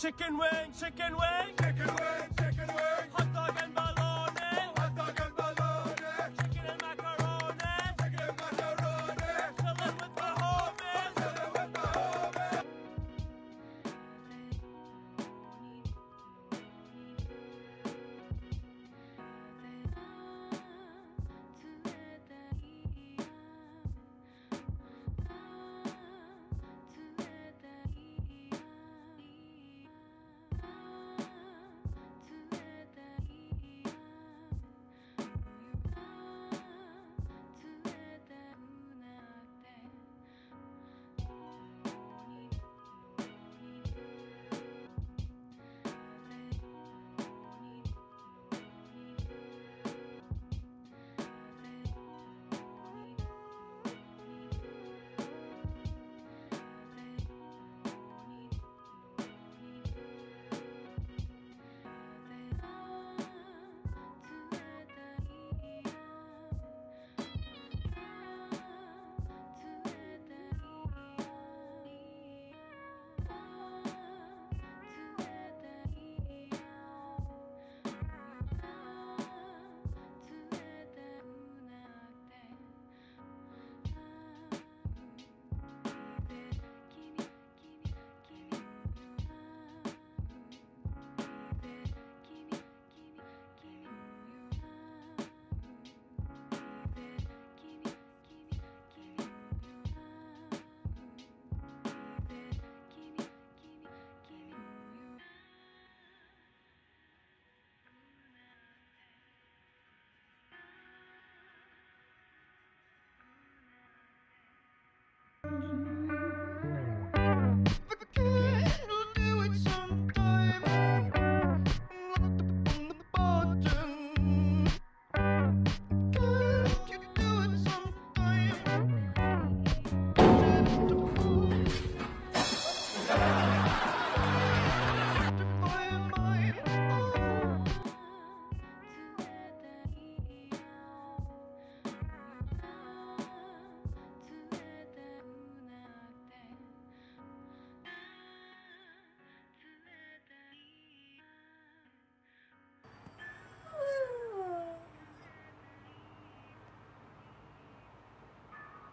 Chicken wing, chicken wing, chicken wing, chicken wing. Hot dog and bologna, hot dog and bologna. Chicken and macaroni, chicken and macaroni. Chillin' with my homies, chillin' with my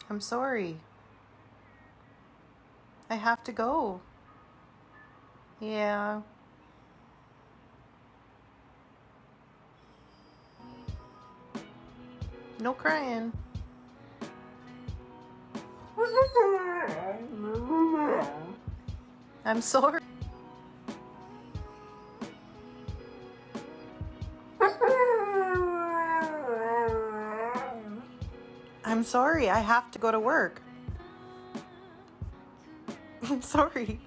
I'm sorry. I have to go. Yeah. No crying. I'm sorry. I'm sorry, I have to go to work. I'm sorry.